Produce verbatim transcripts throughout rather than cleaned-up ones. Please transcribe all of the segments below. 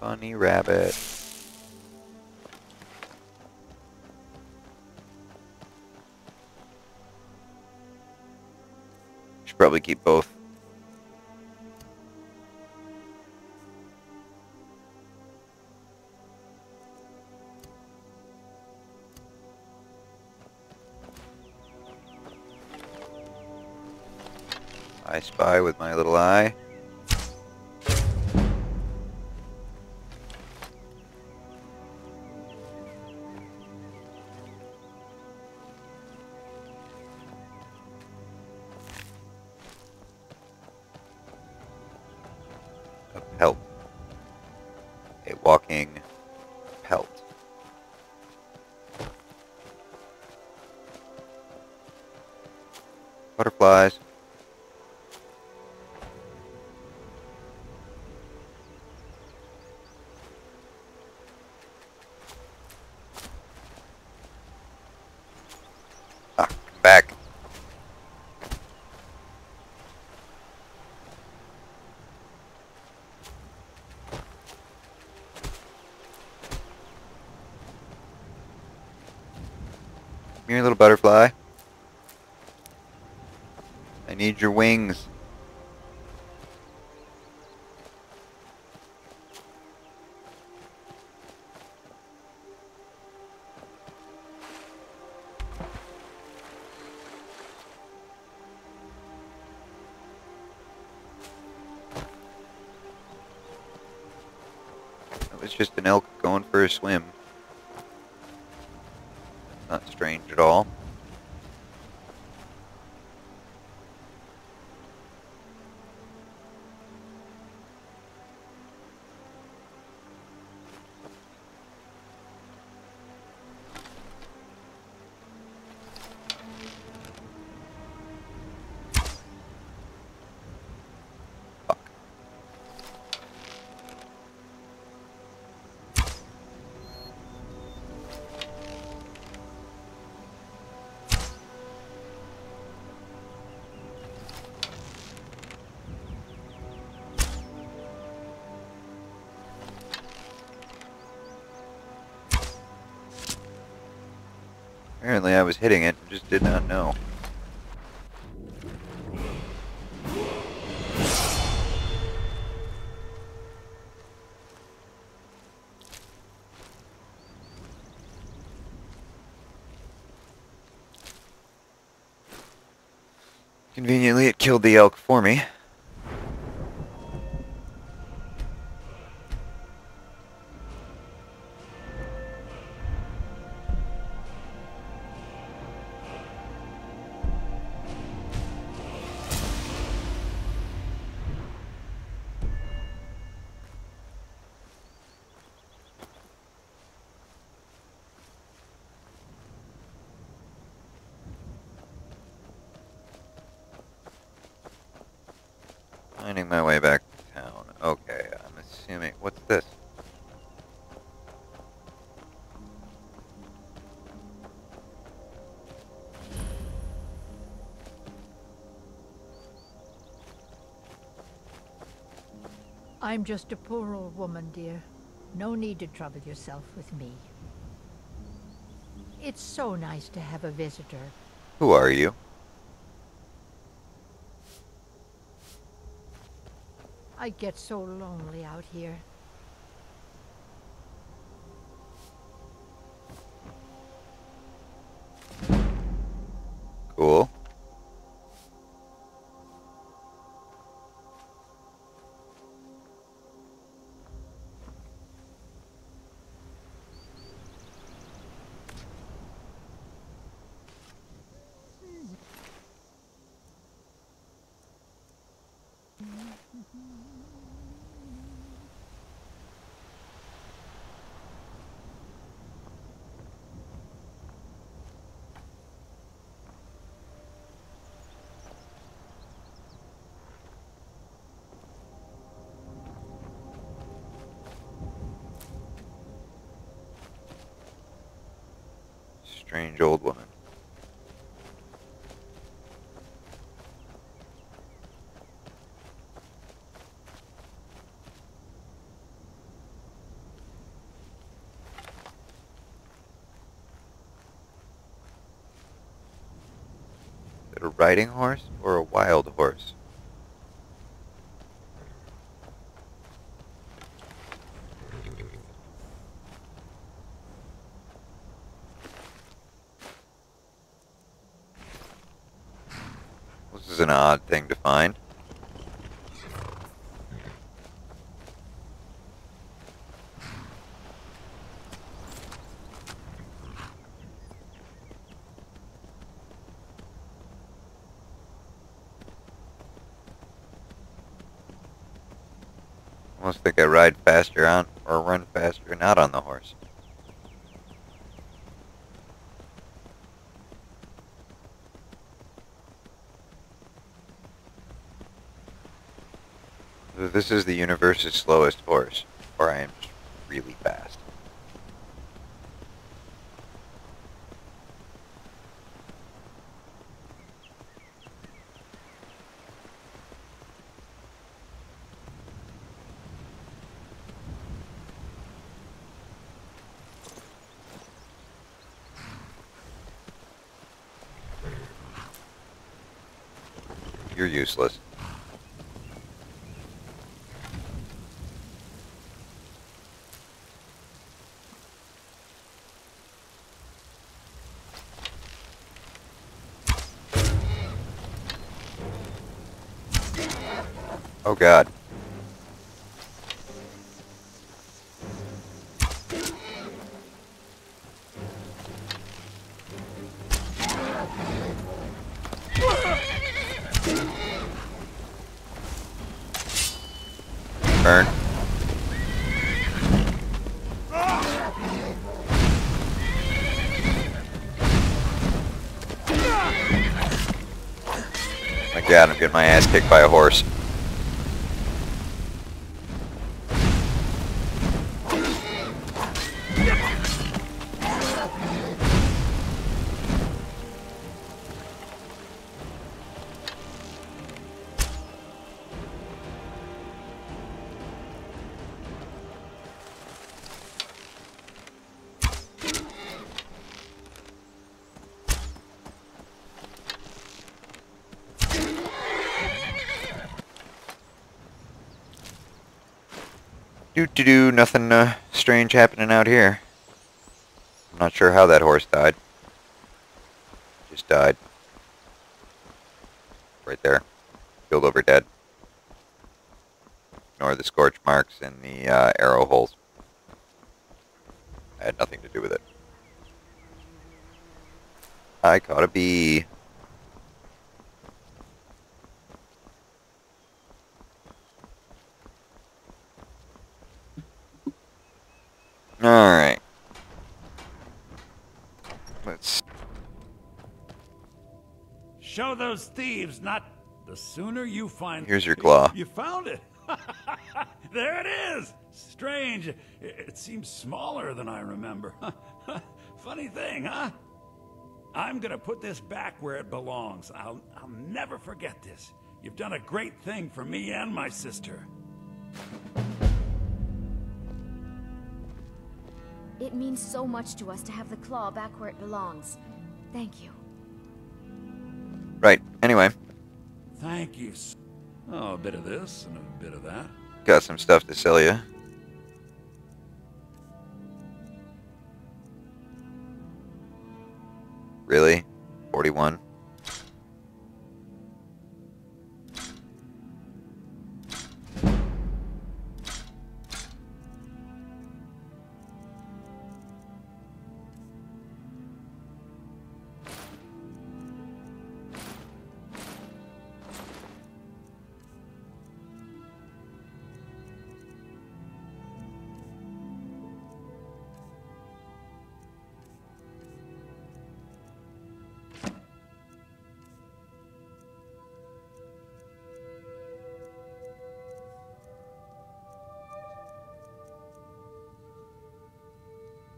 Funny rabbit. Should probably keep both. I spy with my little eye. A pelt. A walking pelt. Butterflies. Here, little butterfly. I need your wings. That was just an elk going for a swim. Not strange at all. Apparently I was hitting it, just did not know. Conveniently, it killed the elk for me. Finding my way back to town. Okay, I'm assuming. What's this? I'm just a poor old woman, dear. No need to trouble yourself with me. It's so nice to have a visitor. Who are you? I get so lonely out here. Cool. Strange old woman. a riding horse or a wild horse? This is an odd thing to find. Almost think I ride faster on or run faster not on the horse. This is the universe's slowest horse, or I am just really fast. You're useless. Oh God. Burn. My God, I'm getting my ass kicked by a horse. Do-do-do, nothing uh, strange happening out here. I'm not sure how that horse died. Just died. Right there. Killed over dead. Ignore the scorch marks and the uh, arrow holes. I had nothing to do with it. I caught a bee. Alright. Let's show those thieves, not the sooner you find. Here's your claw. You found it. There it is. Strange. It seems smaller than I remember. Funny thing, huh? I'm gonna put this back where it belongs. I'll I'll never forget this. You've done a great thing for me and my sister. It means so much to us to have the claw back where it belongs. Thank you. Right. Anyway. Thank you. Oh, a bit of this and a bit of that. Got some stuff to sell you. Really? forty-one?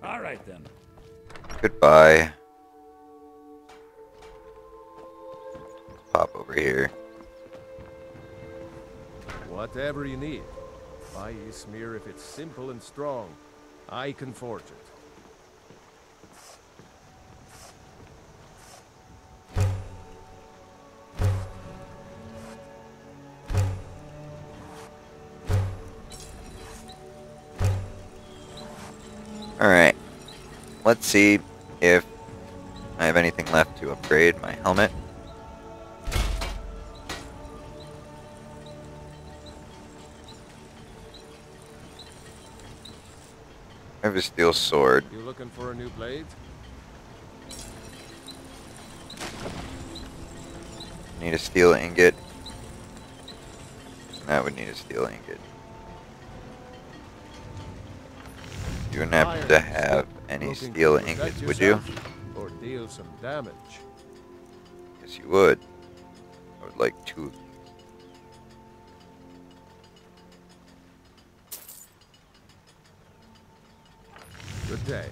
All right then. Goodbye. Let's pop over here. Whatever you need. Buy Ysmir if it's simple and strong. I can forge it. Alright. Let's see if I have anything left to upgrade my helmet. I have a steel sword. You looking for a new blade? Need a steel ingot. That would need a steel ingot. You wouldn't happen to have any steel ingots, would you? Or deal some damage. Yes, you would. I would like two of them. Good day.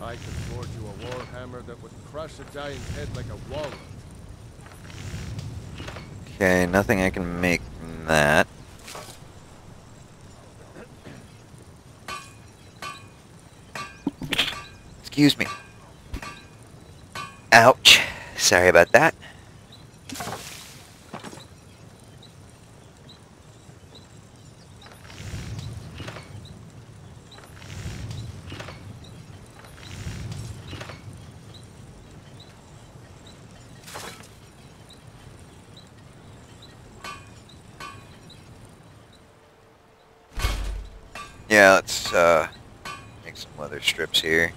I could forge you a war hammer that would crush a giant head like a walnut. Okay, nothing I can make from that. Excuse me. Ouch. Sorry about that. Yeah, let's uh, make some leather strips here.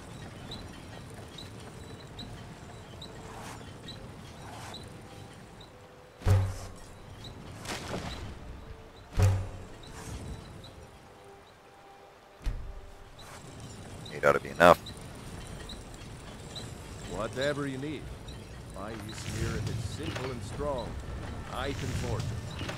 Eight ought to be enough. Whatever you need. My Ysmir is simple and strong. I can forge it.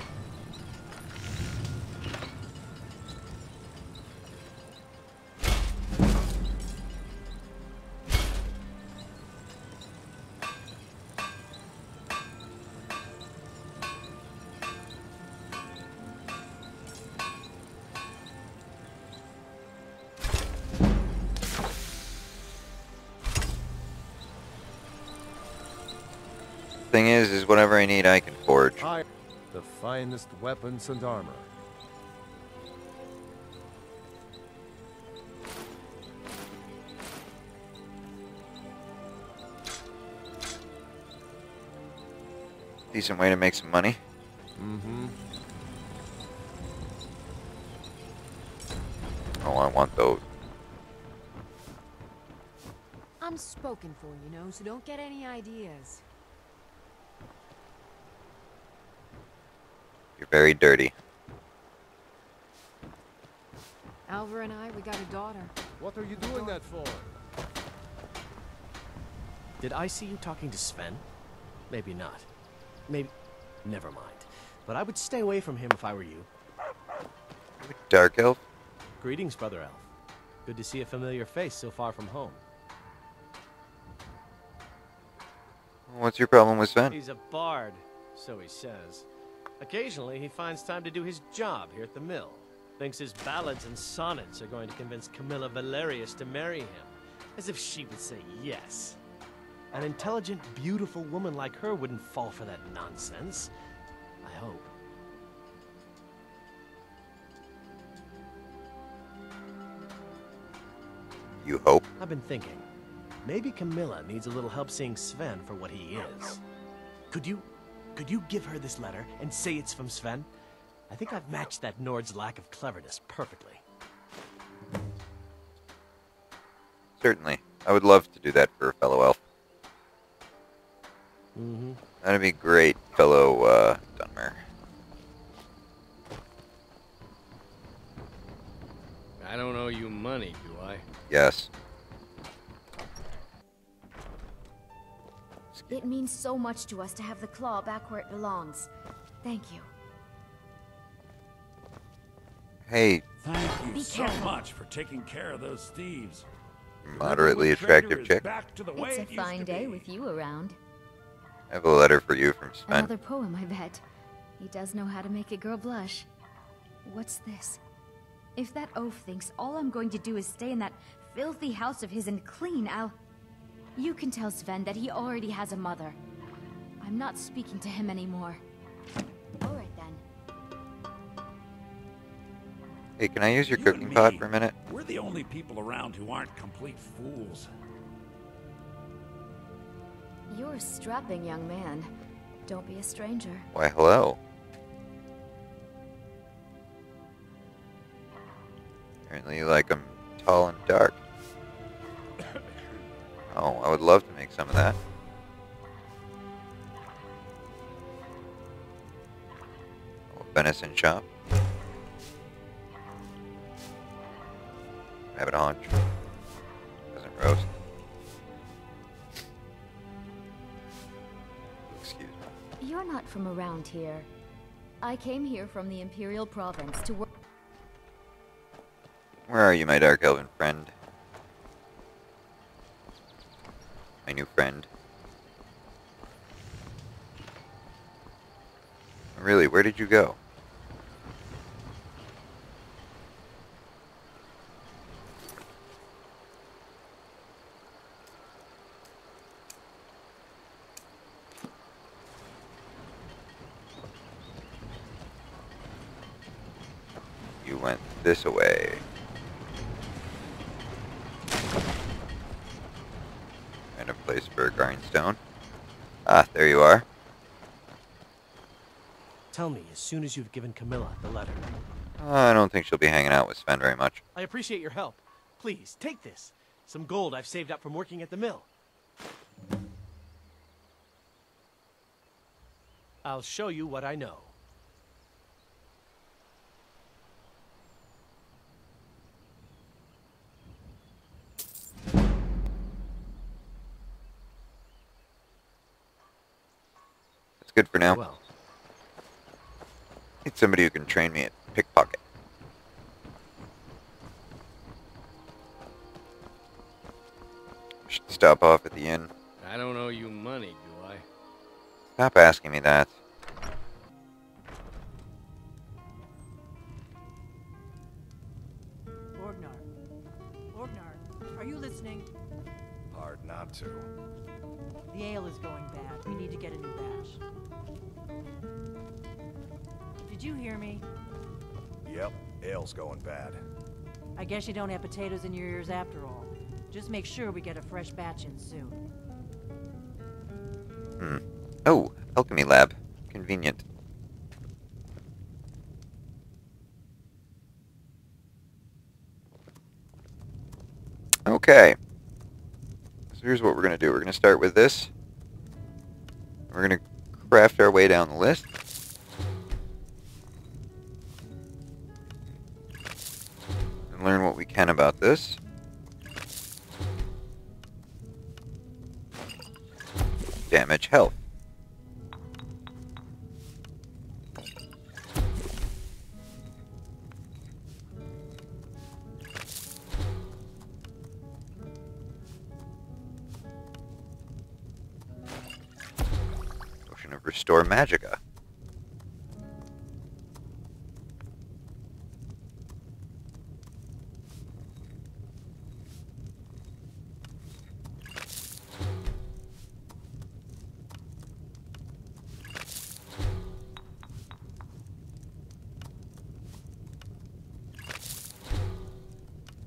Thing is, is whatever I need, I can forge. The finest weapons and armor. Decent way to make some money. Mm-hmm. Oh, I want those. I'm spoken for, you know, so don't get any ideas. You're very dirty. Alvor and I, we got a daughter. What are you doing that for? Did I see you talking to Sven? Maybe not. Maybe... Never mind. But I would stay away from him if I were you. Dark Elf? Greetings, Brother Elf. Good to see a familiar face so far from home. What's your problem with Sven? He's a bard, so he says. Occasionally, he finds time to do his job here at the mill. Thinks his ballads and sonnets are going to convince Camilla Valerius to marry him. As if she would say yes. An intelligent, beautiful woman like her wouldn't fall for that nonsense. I hope. You hope? I've been thinking. Maybe Camilla needs a little help seeing Sven for what he is. Could you... Could you give her this letter and say it's from Sven? I think I've matched that Nord's lack of cleverness perfectly. Certainly. I would love to do that for a fellow elf. Mm-hmm. That'd be great, fellow uh, Dunmer. I don't owe you money, do I? Yes. It means so much to us to have the claw back where it belongs. Thank you. Hey. Thank you so much for taking care of those thieves. moderately attractive chick. It's a fine day with you around. I have a letter for you from Sven. Another poem, I bet. He does know how to make a girl blush. What's this? If that oaf thinks all I'm going to do is stay in that filthy house of his and clean, I'll... You can tell Sven that he already has a mother. I'm not speaking to him anymore. All right, then. Hey, can I use your you cooking me, pot for a minute? We're the only people around who aren't complete fools. You're a strapping young man. Don't be a stranger. Why, hello. Apparently you like them tall and dark. Oh, I would love to make some of that. Oh, venison chop. Rabbit haunch. Doesn't roast. Excuse me. You're not from around here. I came here from the Imperial Province to work. Where are you, my dark elven friend? My new friend. Really, where did you go? You went this way. Place for a grindstone. Ah, there you are. Tell me as soon as you've given Camilla the letter. Uh, I don't think she'll be hanging out with Sven very much. I appreciate your help. Please, take this. Some gold I've saved up from working at the mill. I'll show you what I know. Good for now. Well. Need somebody who can train me at pickpocket. Should stop off at the inn. I don't owe you money, do I? Stop asking me that. Orgnar. Orgnar, are you listening? Hard not to. The ale is going bad. We need to get a new batch. Did you hear me? Yep, ale's going bad. I guess you don't have potatoes in your ears after all. Just make sure we get a fresh batch in soon. Hmm. Oh, alchemy lab. Convenient. Okay. Here's what we're going to do. We're going to start with this. We're going to craft our way down the list. And learn what we can about this. Damage health. Restore Magicka.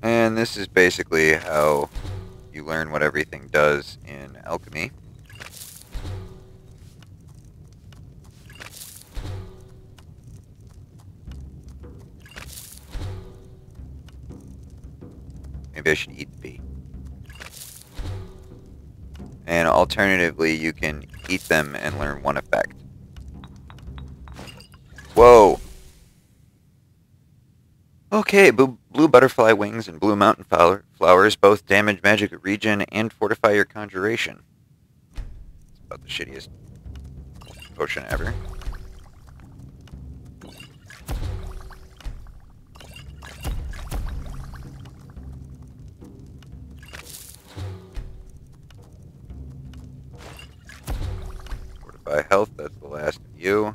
And this is basically how you learn what everything does in alchemy. I should eat the bee. And alternatively, you can eat them and learn one effect. Whoa! Okay, blue, blue butterfly wings and blue mountain flowers both damage magic region and fortify your conjuration. It's about the shittiest potion ever. by health. That's the last of you.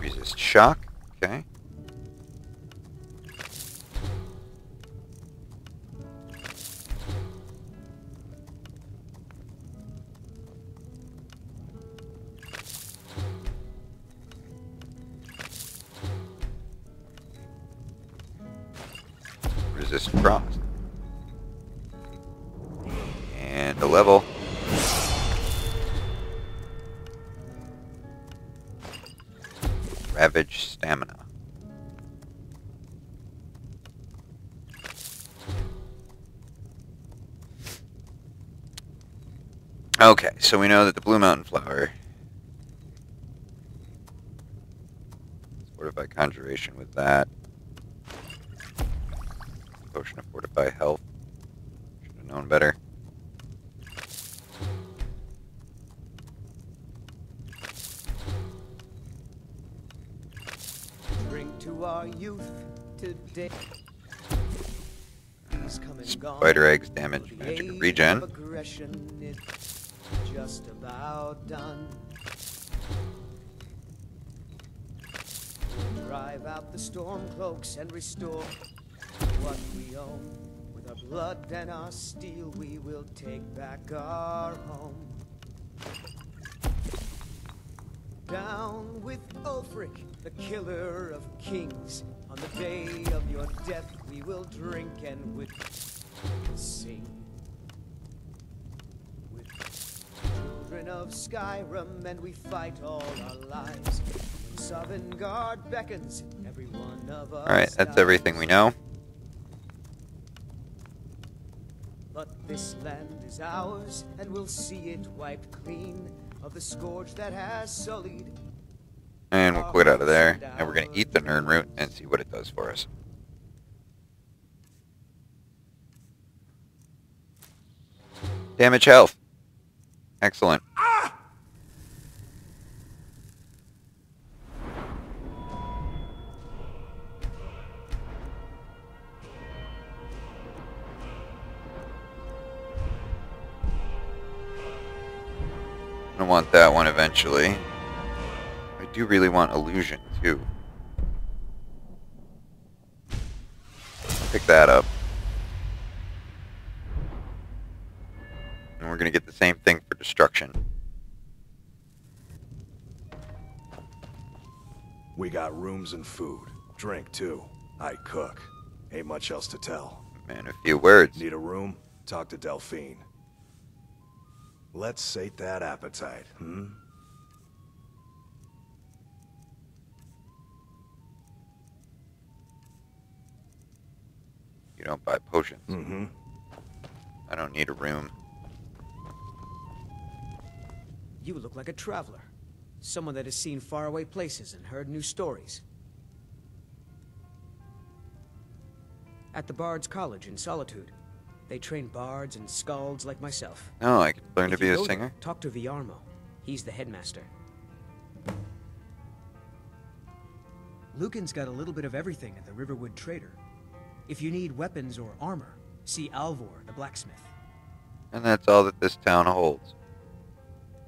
Resist shock. Okay. Crossed. And a level. Ravage stamina. Okay, so we know that the Blue Mountain Flower sort of by conjuration with that. Potion of Fortify Health. Should have known better. Bring to our youth today. He's come and gone. Spider eggs damage, magic regen. Aggression is just about done. We'll drive out the Stormcloaks and restore what we own. With our blood and our steel, we will take back our home. Down with Ulfric, the killer of kings. On the day of your death, we will drink and with sing. With children of Skyrim, and we fight all our lives. When Sovngarde beckons, every one of us. All right, that's everything we know. But this land is ours, and we'll see it wiped clean of the scourge that has sullied. And we'll quit out of there, and we're going to eat the Nirn root and see what it does for us. Damage health. Excellent. Ah! I want that one eventually. I do really want illusion too. I'll pick that up. And we're gonna get the same thing for destruction. We got rooms and food. Drink too. I cook. Ain't much else to tell. Man, a few words. Need a room? Talk to Delphine. Let's sate that appetite, hmm? You don't buy potions. Mm-hmm. I don't need a room. You look like a traveler. Someone that has seen faraway places and heard new stories. At the Bard's College in Solitude. They train bards and skalds like myself. Oh, I could learn if to be a singer? There, talk to Viarmo. He's the headmaster. Lucan's got a little bit of everything at the Riverwood Trader. If you need weapons or armor, see Alvor, the blacksmith. And that's all that this town holds.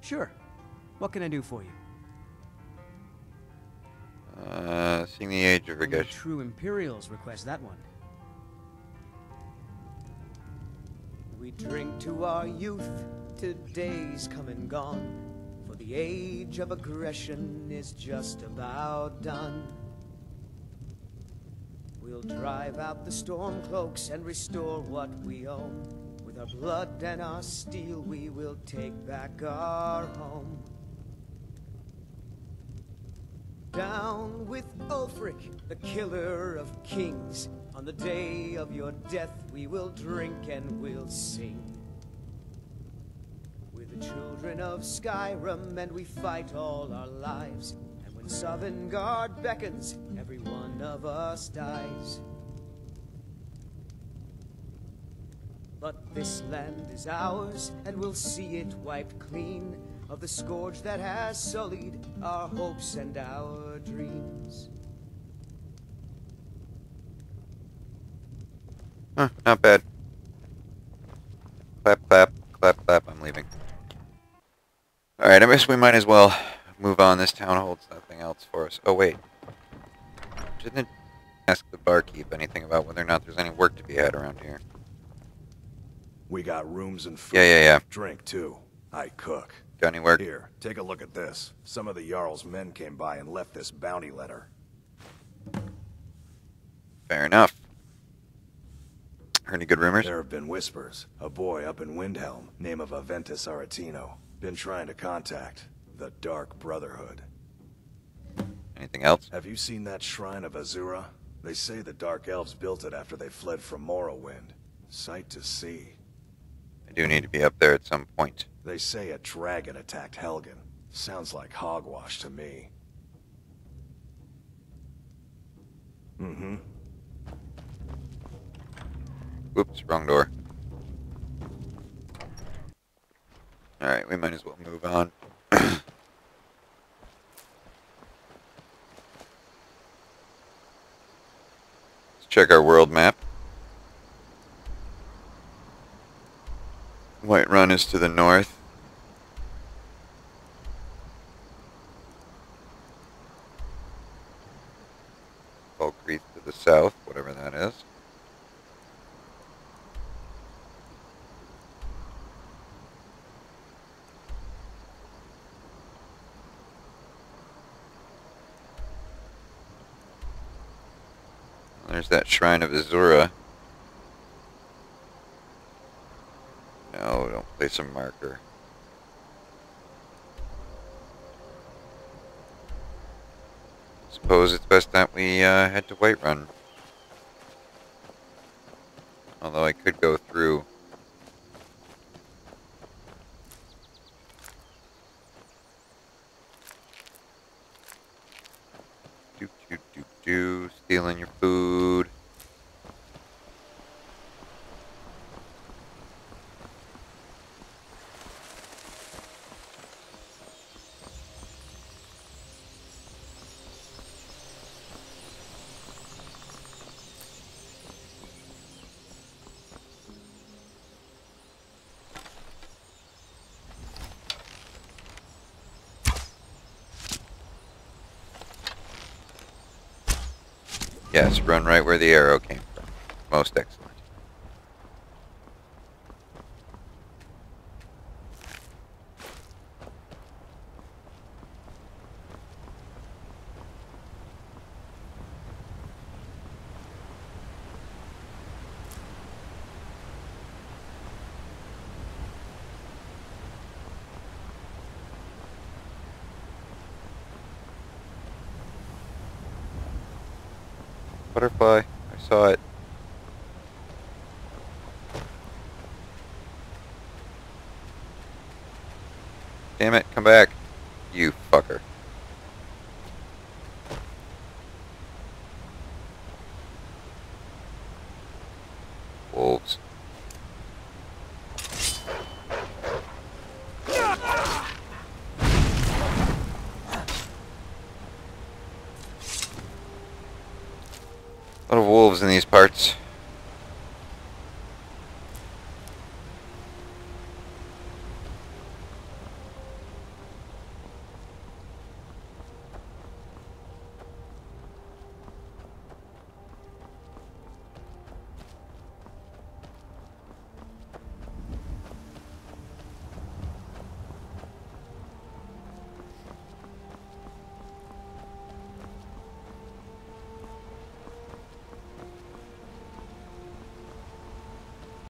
Sure. What can I do for you? Uh, seeing the age of Rigosh. True Imperials request that one. We drink to our youth, today's come and gone, for the age of aggression is just about done. We'll drive out the Stormcloaks and restore what we own. With our blood and our steel, we will take back our home. Down with Ulfric, the killer of kings. On the day of your death, we will drink and we'll sing. We're the children of Skyrim, and we fight all our lives. And when Sovngarde beckons, every one of us dies. But this land is ours, and we'll see it wiped clean of the scourge that has sullied our hopes and our dreams. Huh, not bad. Clap, clap, clap, clap, I'm leaving. Alright, I guess we might as well move on. This town holds nothing else for us. Oh, wait. Didn't ask the barkeep anything about whether or not there's any work to be had around here. We got rooms and food. Yeah, yeah, yeah. Drink, too. I cook. Got any work? Here, take a look at this. Some of the Jarl's men came by and left this bounty letter. Fair enough. Heard any good rumors? There have been whispers. A boy up in Windhelm, name of Aventus Aretino, been trying to contact the Dark Brotherhood. Anything else? Have you seen that shrine of Azura? They say the Dark Elves built it after they fled from Morrowind. Sight to see. I do need to be up there at some point. They say a dragon attacked Helgen. Sounds like hogwash to me. Mm-hmm. Oops, wrong door. Alright, we might as well move on. Let's check our world map. Whiterun is to the north. Falkreath to the south, whatever that is. There's that shrine of Azura. No, don't place a marker. Suppose it's best that we uh, head to Whiterun. Although I could go through. Do do do do, stealing your food. Yes, run right where the arrow came from. Most excellent. Butterfly, I saw it. Damn it, come back, you fucker. Wolves. Wolves in these parts.